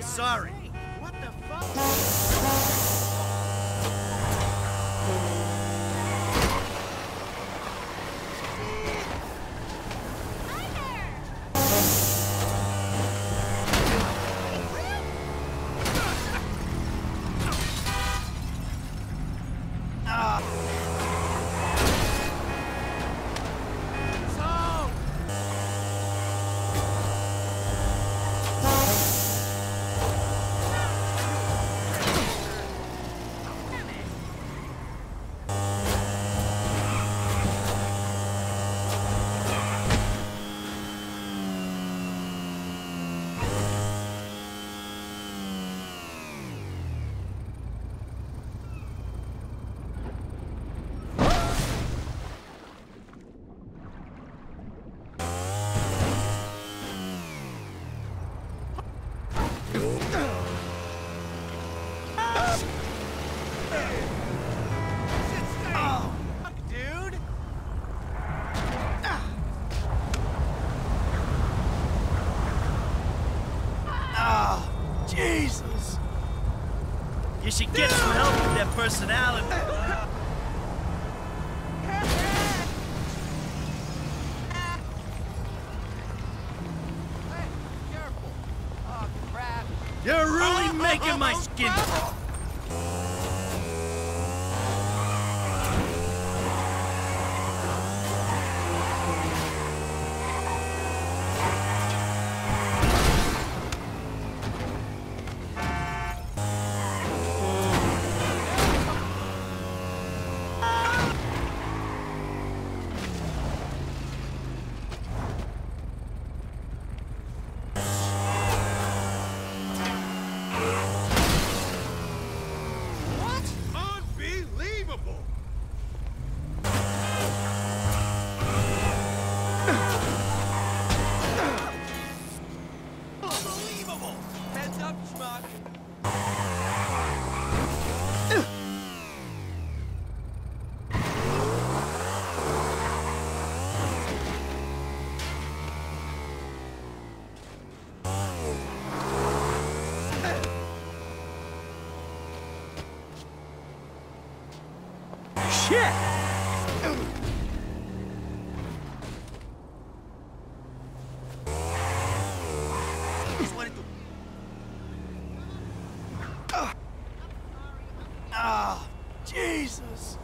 say sorry. What the fuck? Jesus! You should get some help with their personality. Careful. Oh, crap. You're really making my skin crawl. Unbelievable! Heads up, schmuck! Shit! Oh, Jesus!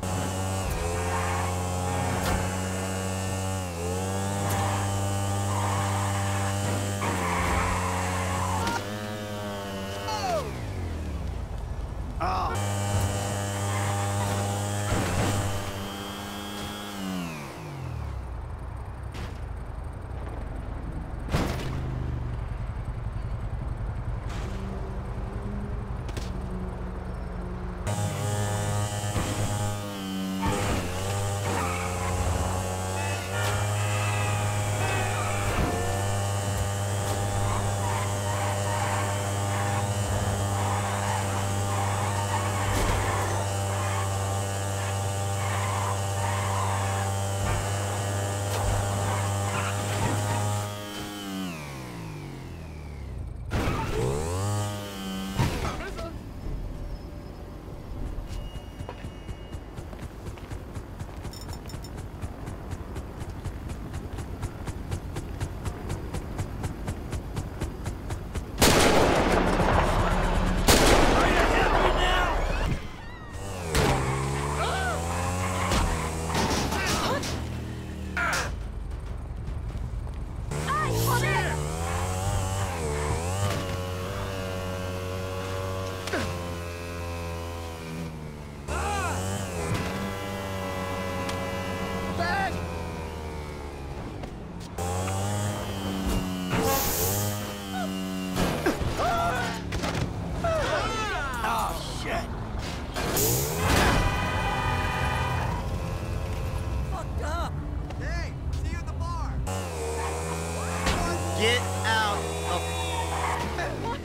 Get out of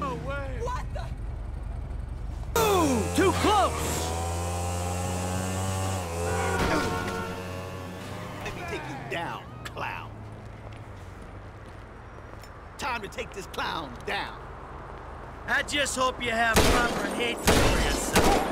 no way. What the? Ooh, too close. Let me take you down, clown. Time to take this clown down. I just hope you have proper hate for yourself.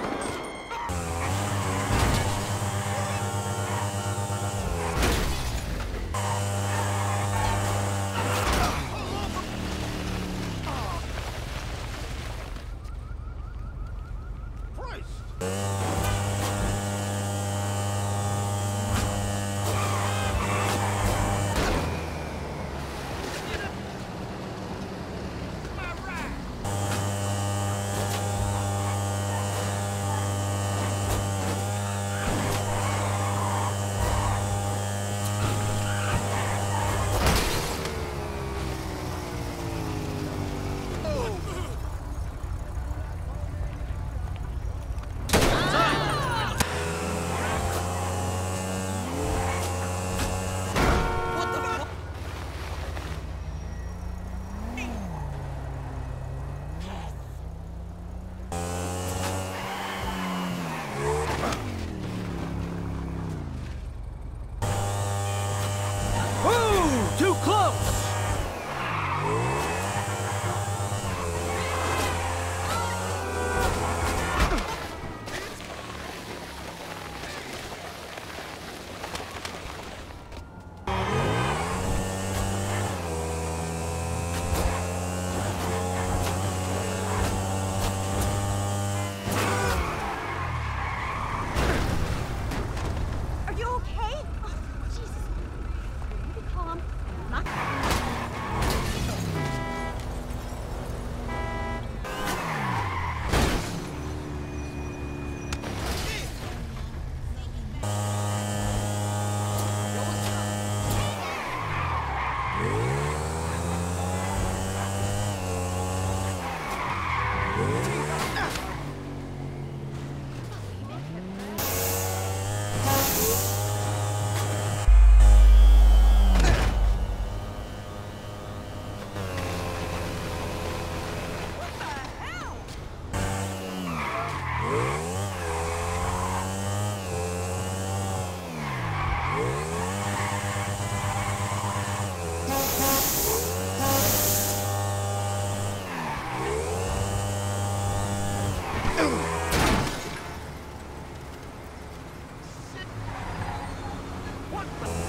What the...